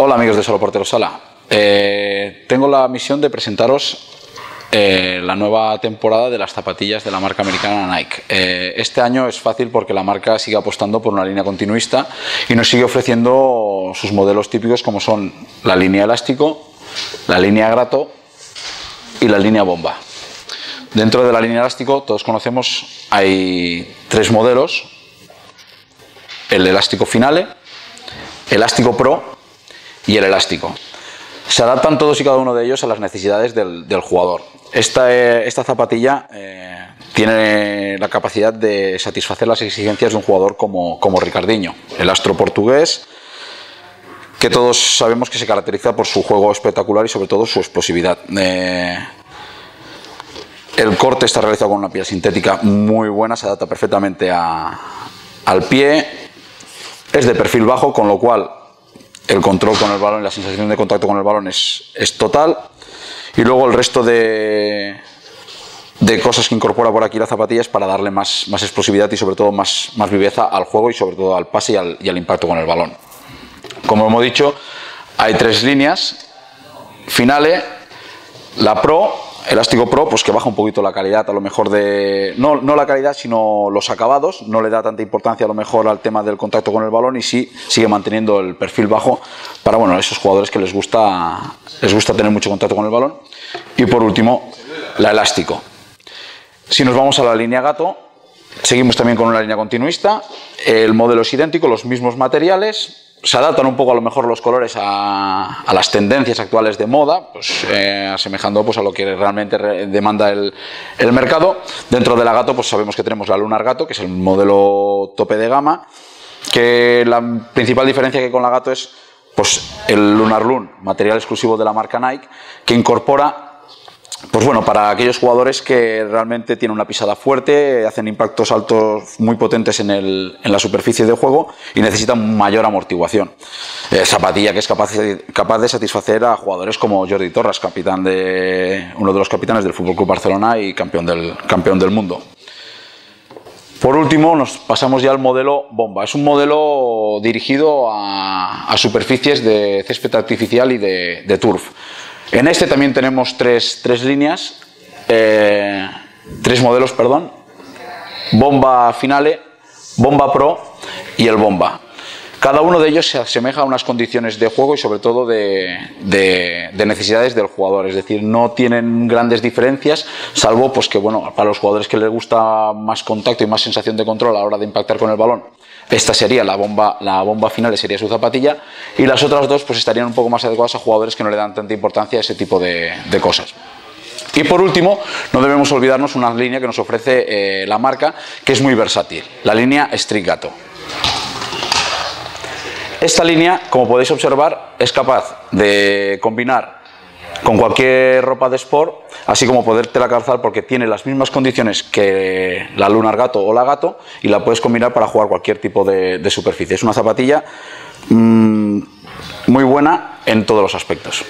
Hola amigos de Soloporteros. Tengo la misión de presentaros la nueva temporada de las zapatillas de la marca americana Nike. Este año es fácil porque la marca sigue apostando por una línea continuista y nos sigue ofreciendo sus modelos típicos, como son la línea Elástico, la línea Gato y la línea Bomba. Dentro de la línea Elástico, todos conocemos, hay tres modelos: el Elástico Finale, Elástico Pro y el Elástico. Se adaptan todos y cada uno de ellos a las necesidades del jugador. Esta zapatilla tiene la capacidad de satisfacer las exigencias de un jugador como Ricardinho, el astro portugués, que todos sabemos que se caracteriza por su juego espectacular y sobre todo su explosividad. El corte está realizado con una piel sintética muy buena, se adapta perfectamente al pie, es de perfil bajo, con lo cual el control con el balón y la sensación de contacto con el balón es total. Y luego el resto de cosas que incorpora por aquí la zapatilla es para darle más explosividad y sobre todo más viveza al juego, y sobre todo al pase y al impacto con el balón. Como hemos dicho, hay tres líneas: Finale, la Pro, Elástico Pro, pues que baja un poquito la calidad, a lo mejor no la calidad, sino los acabados. No le da tanta importancia a lo mejor al tema del contacto con el balón, y sí sigue manteniendo el perfil bajo para, bueno, esos jugadores que les gusta tener mucho contacto con el balón. Y por último, la Elástico. Si nos vamos a la línea Gato, seguimos también con una línea continuista. El modelo es idéntico, los mismos materiales. Se adaptan un poco a lo mejor los colores a las tendencias actuales de moda, pues, asemejando pues a lo que realmente demanda el mercado. Dentro de la Gato, pues sabemos que tenemos la Lunar Gato, que es el modelo tope de gama, que la principal diferencia que hay con la Gato es pues el Lunar Loom, material exclusivo de la marca Nike, que incorpora, pues bueno, para aquellos jugadores que realmente tienen una pisada fuerte, hacen impactos altos muy potentes en la superficie de juego y necesitan mayor amortiguación. Zapatilla que es capaz de satisfacer a jugadores como Jordi Torres, uno de los capitanes del FC Barcelona y campeón del mundo. Por último, nos pasamos ya al modelo Bomba. Es un modelo dirigido a superficies de césped artificial y de turf. En este también tenemos tres modelos, Bomba Finale, Bomba Pro y el Bomba. Cada uno de ellos se asemeja a unas condiciones de juego y sobre todo de necesidades del jugador. Es decir, no tienen grandes diferencias, salvo pues que, bueno, para los jugadores que les gusta más contacto y más sensación de control a la hora de impactar con el balón, esta sería la bomba Finale, sería su zapatilla, y las otras dos pues estarían un poco más adecuadas a jugadores que no le dan tanta importancia a ese tipo de cosas. Y por último, no debemos olvidarnos una línea que nos ofrece la marca, que es muy versátil: la línea Street Gato. Esta línea, como podéis observar, es capaz de combinar con cualquier ropa de sport, así como podértela calzar, porque tiene las mismas condiciones que la Lunar Gato o la Gato, y la puedes combinar para jugar cualquier tipo de superficie. Es una zapatilla muy buena en todos los aspectos.